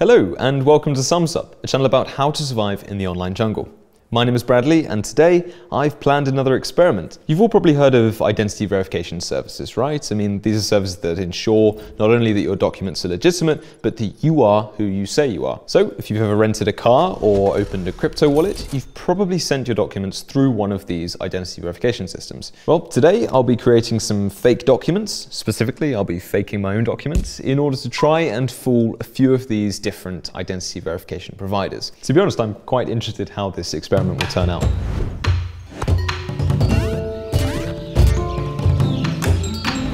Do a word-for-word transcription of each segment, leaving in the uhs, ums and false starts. Hello and welcome to Sumsub, a channel about how to survive in the online jungle. My name is Bradley and today I've planned another experiment. You've all probably heard of identity verification services, right? I mean, these are services that ensure not only that your documents are legitimate, but that you are who you say you are. So if you've ever rented a car or opened a crypto wallet, you've probably sent your documents through one of these identity verification systems. Well, today I'll be creating some fake documents. Specifically, I'll be faking my own documents in order to try and fool a few of these different identity verification providers. To be honest, I'm quite interested how this experiment will turn out.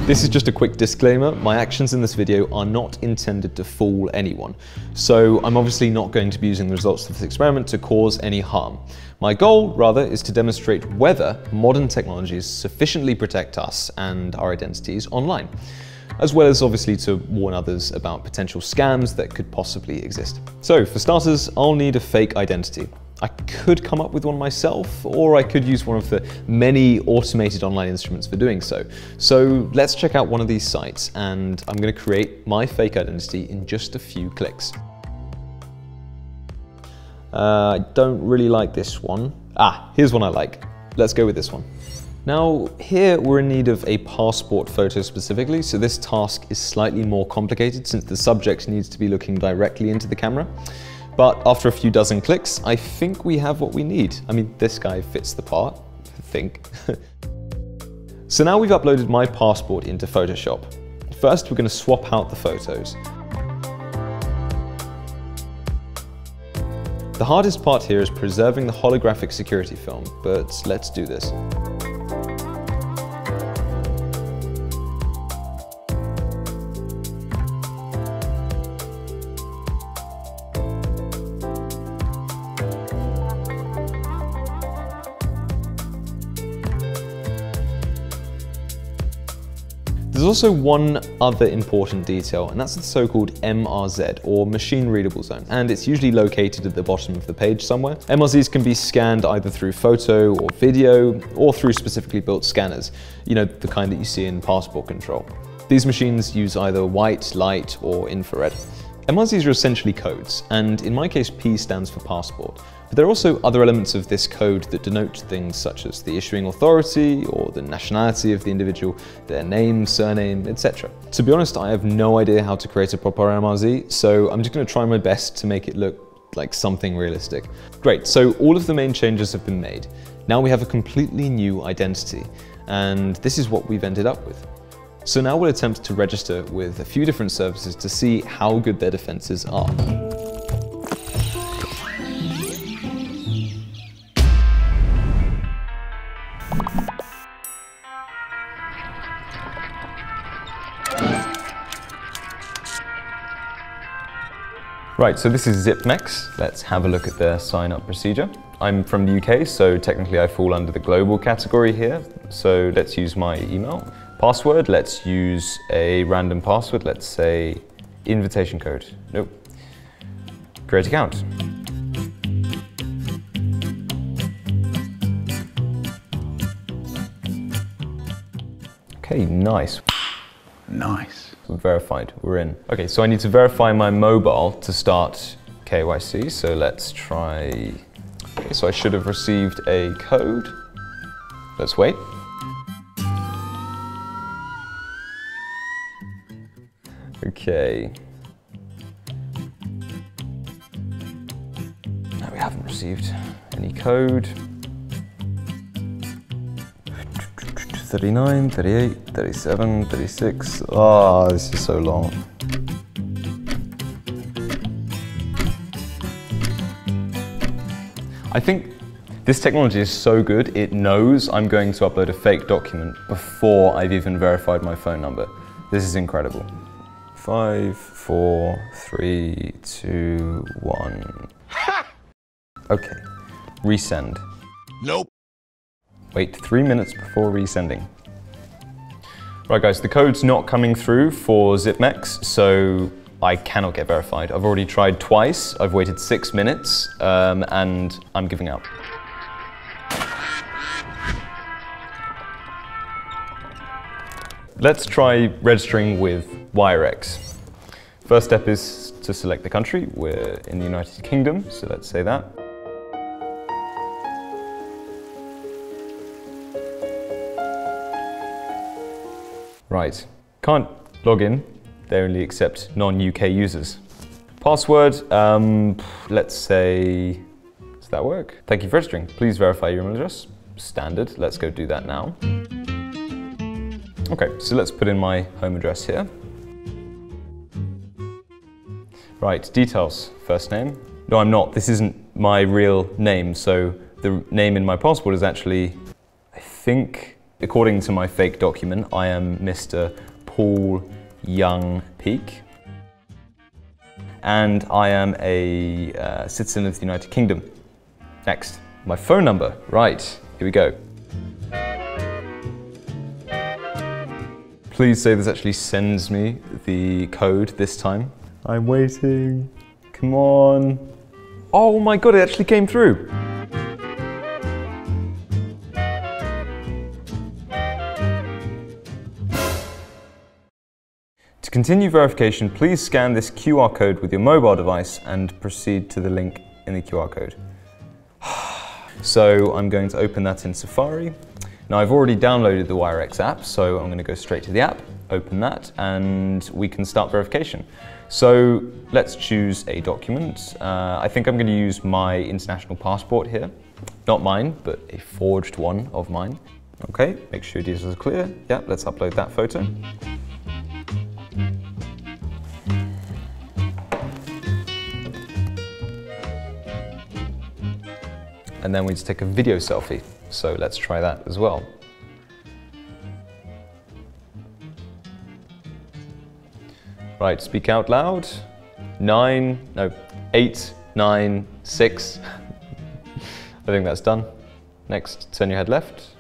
This is just a quick disclaimer. My actions in this video are not intended to fool anyone. So I'm obviously not going to be using the results of this experiment to cause any harm. My goal, rather, is to demonstrate whether modern technologies sufficiently protect us and our identities online, as well as obviously to warn others about potential scams that could possibly exist. So for starters, I'll need a fake identity. I could come up with one myself, or I could use one of the many automated online instruments for doing so. So let's check out one of these sites, and I'm going to create my fake identity in just a few clicks. Uh, I don't really like this one. Ah, here's one I like. Let's go with this one. Now, here we're in need of a passport photo specifically, so this task is slightly more complicated since the subject needs to be looking directly into the camera. But after a few dozen clicks, I think we have what we need. I mean, this guy fits the part, I think. So now we've uploaded my passport into Photoshop. First, we're going to swap out the photos. The hardest part here is preserving the holographic security film, but let's do this. There's also one other important detail, and that's the so-called M R Z, or machine readable zone, and it's usually located at the bottom of the page somewhere. M R Zs can be scanned either through photo or video, or through specifically built scanners, you know, the kind that you see in passport control. These machines use either white, light, or infrared. M R Zs are essentially codes, and in my case, P stands for passport. But there are also other elements of this code that denote things such as the issuing authority or the nationality of the individual, their name, surname, et cetera. To be honest, I have no idea how to create a proper M R Z, so I'm just going to try my best to make it look like something realistic. Great, so all of the main changes have been made. Now we have a completely new identity, and this is what we've ended up with. So now we'll attempt to register with a few different services to see how good their defenses are. Right, so this is Zipmex. Let's have a look at their sign-up procedure. I'm from the U K, so technically I fall under the global category here. So let's use my email. Password, let's use a random password. Let's say invitation code. Nope. Create account. Okay, nice. Nice. We're verified, we're in. Okay, so I need to verify my mobile to start K Y C, so let's try... Okay, so I should have received a code. Let's wait. Okay. No, we haven't received any code. thirty-nine, thirty-eight, thirty-seven, thirty-six. Ah, oh, this is so long. I think this technology is so good, it knows I'm going to upload a fake document before I've even verified my phone number. This is incredible. Five, four, three, two, one. Ha! Okay, resend. Nope. Wait three minutes before resending. Right guys, the code's not coming through for Zipmex, so I cannot get verified. I've already tried twice, I've waited six minutes, um, and I'm giving up. Let's try registering with Wirex. First step is to select the country. We're in the United Kingdom, so let's say that. Right, can't log in. They only accept non-U K users. Password, um, let's say, does that work? Thank you for registering. Please verify your email address. Standard, let's go do that now. Okay, so let's put in my home address here. Right, details, first name. No, I'm not, this isn't my real name, so the name in my passport is actually, I think, according to my fake document, I am Mister Paul Young Peake, and I am a uh, citizen of the United Kingdom. Next, my phone number, right, here we go. Please say this actually sends me the code this time. I'm waiting. Come on. Oh my god, it actually came through. To continue verification, please scan this Q R code with your mobile device and proceed to the link in the Q R code. So I'm going to open that in Safari. Now I've already downloaded the Wirex app, so I'm going to go straight to the app, open that, and we can start verification. So let's choose a document. Uh, I think I'm going to use my international passport here. Not mine, but a forged one of mine. Okay, make sure your details are clear. Yeah, let's upload that photo. And then we just take a video selfie. So let's try that as well. Right, speak out loud. Nine, no, eight, nine, six. I think that's done. Next, turn your head left.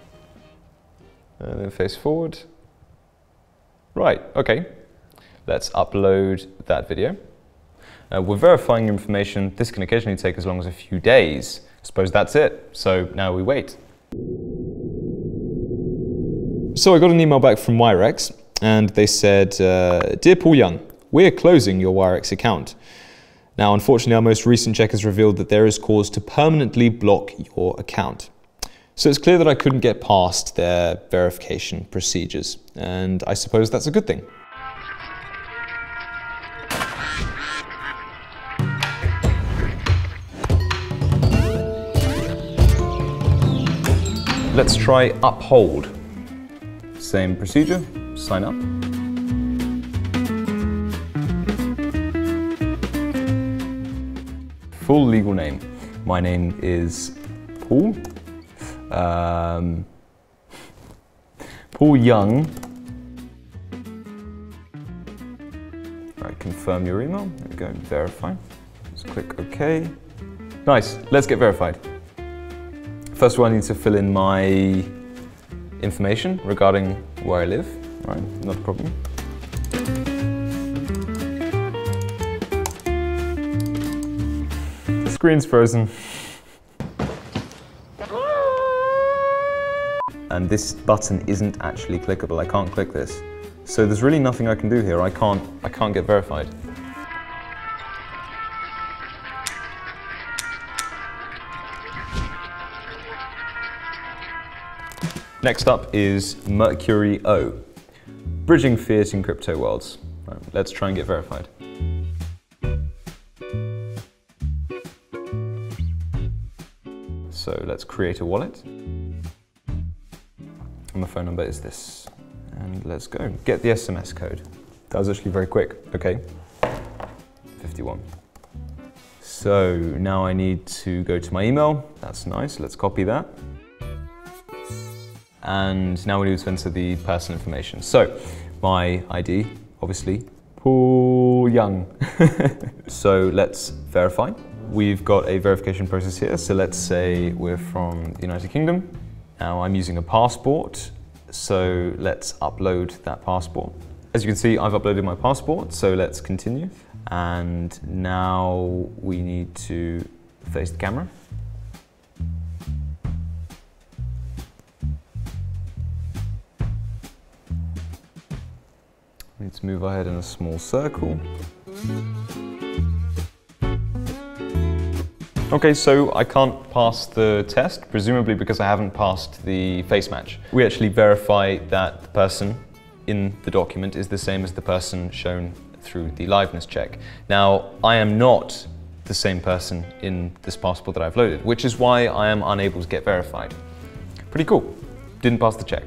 And then face forward. Right, okay. Let's upload that video. Uh, we're verifying your information. This can occasionally take as long as a few days. I suppose that's it. So now we wait. So I got an email back from Wirex and they said, uh, Dear Paul Young, we're closing your Wirex account. Now, unfortunately, our most recent check has revealed that there is cause to permanently block your account. So it's clear that I couldn't get past their verification procedures, and I suppose that's a good thing. Let's try Uphold. Same procedure, sign up. Full legal name. My name is Paul. Um, Paul Young. Right, confirm your email. There we go, verify. Let's click OK. Nice, let's get verified. First of all, I need to fill in my information regarding where I live. All right, not a problem. The screen's frozen. And this button isn't actually clickable. I can't click this. So there's really nothing I can do here. I can't, I can't get verified. Next up is Mercuryo, bridging fiat and crypto worlds. Right, let's try and get verified. So let's create a wallet. And my phone number is this. And let's go, get the S M S code. That was actually very quick, okay. fifty-one. So now I need to go to my email. That's nice, let's copy that. And now we need to enter the personal information. So, my I D, obviously, Paul Young. So let's verify. We've got a verification process here. So let's say we're from the United Kingdom. Now I'm using a passport. So let's upload that passport. As you can see, I've uploaded my passport. So let's continue. And now we need to face the camera. Let's move our head in a small circle. Okay, so I can't pass the test, presumably because I haven't passed the face match. We actually verify that the person in the document is the same as the person shown through the liveness check. Now, I am not the same person in this passport that I've loaded, which is why I am unable to get verified. Pretty cool. Didn't pass the check.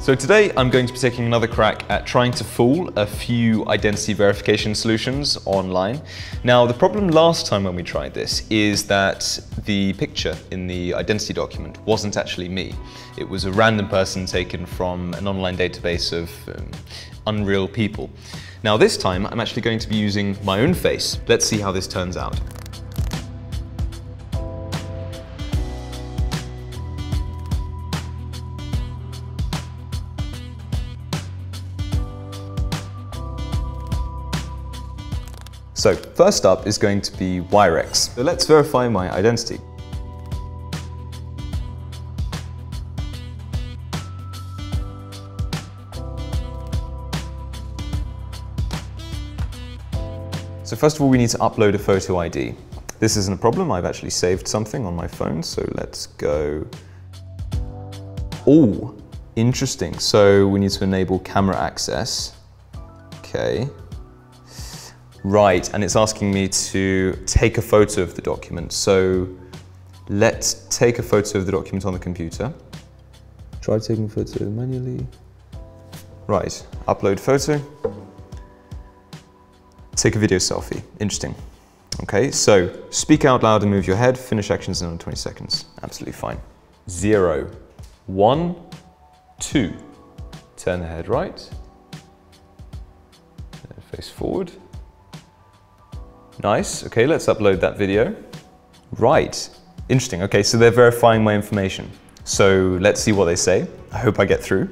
So today I'm going to be taking another crack at trying to fool a few identity verification solutions online. Now, the problem last time when we tried this is that the picture in the identity document wasn't actually me. It was a random person taken from an online database of um, unreal people. Now this time I'm actually going to be using my own face. Let's see how this turns out. So first up is going to be Wirex. So let's verify my identity. So first of all, we need to upload a photo I D. This isn't a problem. I've actually saved something on my phone. So let's go. Oh, interesting. So we need to enable camera access. Okay. Right, and it's asking me to take a photo of the document. So let's take a photo of the document on the computer. Try taking a photo manually. Right, upload photo. Take a video selfie, interesting. Okay, so speak out loud and move your head, finish actions in under twenty seconds. Absolutely fine. Zero, one, two. Turn the head right, face forward. Nice, okay, let's upload that video. Right, interesting, okay, so they're verifying my information. So let's see what they say. I hope I get through.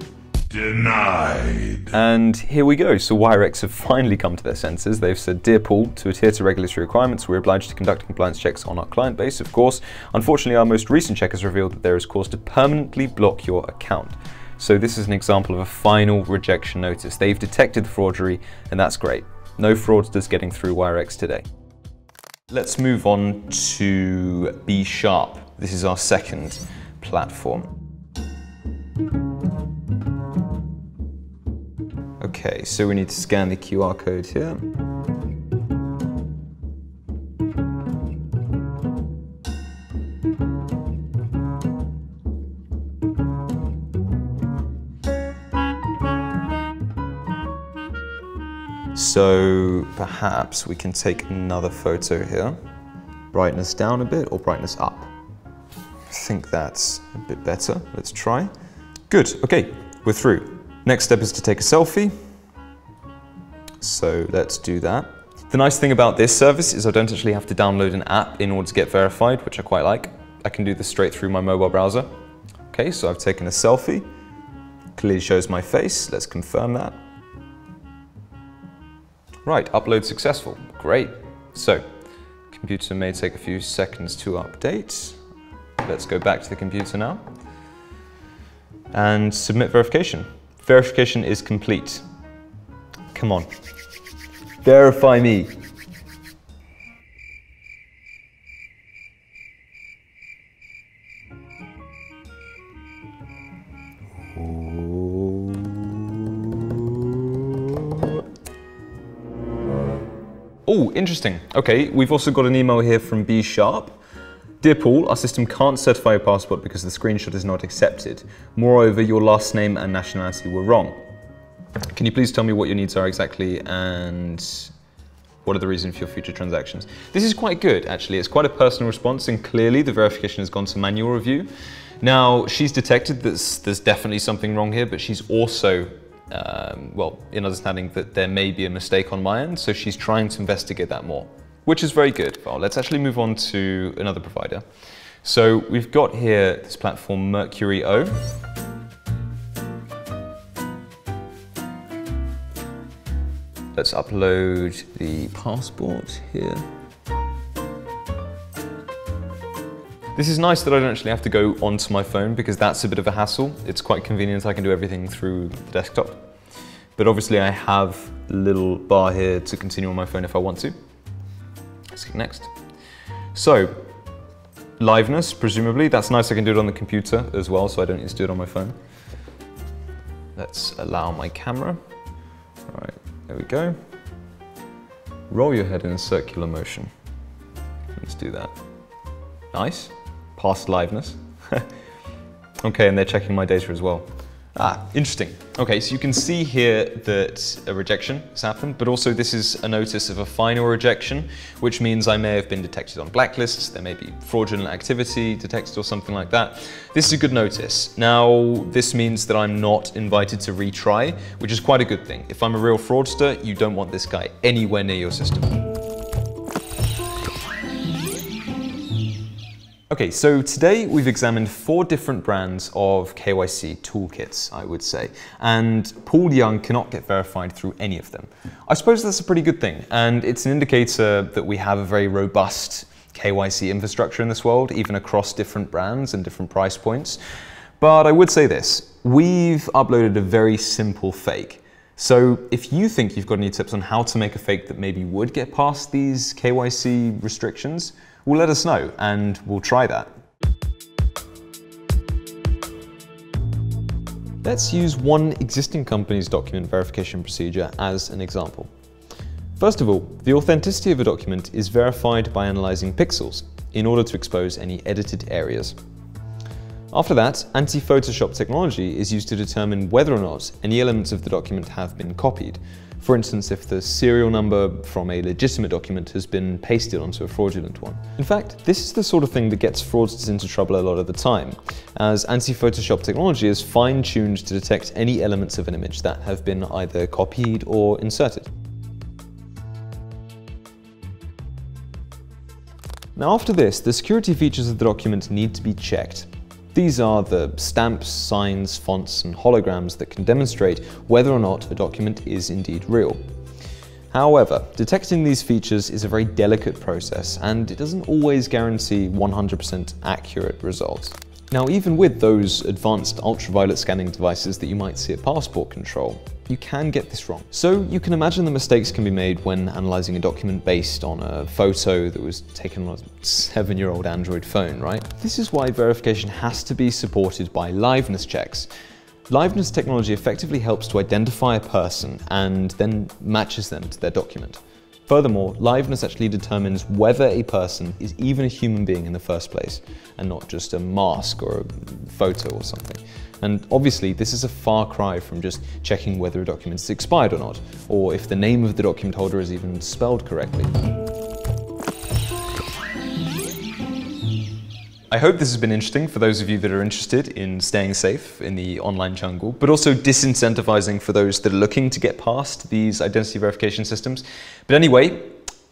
Denied. And here we go, so Wirex have finally come to their senses. They've said, dear Paul, to adhere to regulatory requirements, we're obliged to conduct compliance checks on our client base, of course. Unfortunately, our most recent check has revealed that there is cause to permanently block your account. So this is an example of a final rejection notice. They've detected the fraudery, and that's great. No fraudsters getting through Wirex today. Let's move on to B Sharp. This is our second platform. Okay, so we need to scan the Q R code here. So perhaps we can take another photo here. Brightness down a bit or brightness up. I think that's a bit better. Let's try. Good, okay, we're through. Next step is to take a selfie. So let's do that. The nice thing about this service is I don't actually have to download an app in order to get verified, which I quite like. I can do this straight through my mobile browser. Okay, so I've taken a selfie. Clearly shows my face. Let's confirm that. Right, upload successful, great. So, computer may take a few seconds to update. Let's go back to the computer now. And submit verification. Verification is complete. Come on, verify me. Oh, interesting. Okay, we've also got an email here from B Sharp. Dear Paul, our system can't certify your passport because the screenshot is not accepted. Moreover, your last name and nationality were wrong. Can you please tell me what your needs are exactly and what are the reasons for your future transactions? This is quite good, actually. It's quite a personal response, and clearly the verification has gone to manual review. Now, she's detected that there's definitely something wrong here, but she's also Um, well, in understanding that there may be a mistake on my end, so she's trying to investigate that more, which is very good. Well, let's actually move on to another provider. So we've got here this platform, Mercuryo. Let's upload the passport here. This is nice that I don't actually have to go onto my phone because that's a bit of a hassle. It's quite convenient, I can do everything through the desktop. But obviously I have a little bar here to continue on my phone if I want to. Let's click next. So, liveness, presumably. That's nice, I can do it on the computer as well, so I don't need to do it on my phone. Let's allow my camera. All right, there we go. Roll your head in a circular motion. Let's do that. Nice, past liveness. Okay, and they're checking my data as well. Ah, interesting. Okay, so you can see here that a rejection has happened, but also this is a notice of a final rejection, which means I may have been detected on blacklists, there may be fraudulent activity detected or something like that. This is a good notice. Now, this means that I'm not invited to retry, which is quite a good thing. If I'm a real fraudster, you don't want this guy anywhere near your system. Okay, so today we've examined four different brands of K Y C toolkits, I would say, and Paul Young cannot get verified through any of them. I suppose that's a pretty good thing, and it's an indicator that we have a very robust K Y C infrastructure in this world, even across different brands and different price points. But I would say this, we've uploaded a very simple fake. So if you think you've got any tips on how to make a fake that maybe would get past these K Y C restrictions, well, let us know and we'll try that. Let's use one existing company's document verification procedure as an example. First of all, the authenticity of a document is verified by analyzing pixels in order to expose any edited areas. After that, anti-Photoshop technology is used to determine whether or not any elements of the document have been copied. For instance, if the serial number from a legitimate document has been pasted onto a fraudulent one. In fact, this is the sort of thing that gets fraudsters into trouble a lot of the time, as anti-Photoshop technology is fine-tuned to detect any elements of an image that have been either copied or inserted. Now, after this, the security features of the document need to be checked. These are the stamps, signs, fonts, and holograms that can demonstrate whether or not a document is indeed real. However, detecting these features is a very delicate process, and it doesn't always guarantee one hundred percent accurate results. Now, even with those advanced ultraviolet scanning devices that you might see at passport control, you can get this wrong. So you can imagine the mistakes can be made when analyzing a document based on a photo that was taken on a seven-year-old Android phone, right? This is why verification has to be supported by liveness checks. Liveness technology effectively helps to identify a person and then matches them to their document. Furthermore, liveness actually determines whether a person is even a human being in the first place, and not just a mask or a photo or something. And obviously, this is a far cry from just checking whether a document is expired or not, or if the name of the document holder is even spelled correctly. I hope this has been interesting for those of you that are interested in staying safe in the online jungle, but also disincentivizing for those that are looking to get past these identity verification systems. But anyway,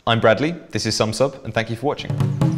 I'm Bradley, this is Sumsub, and thank you for watching.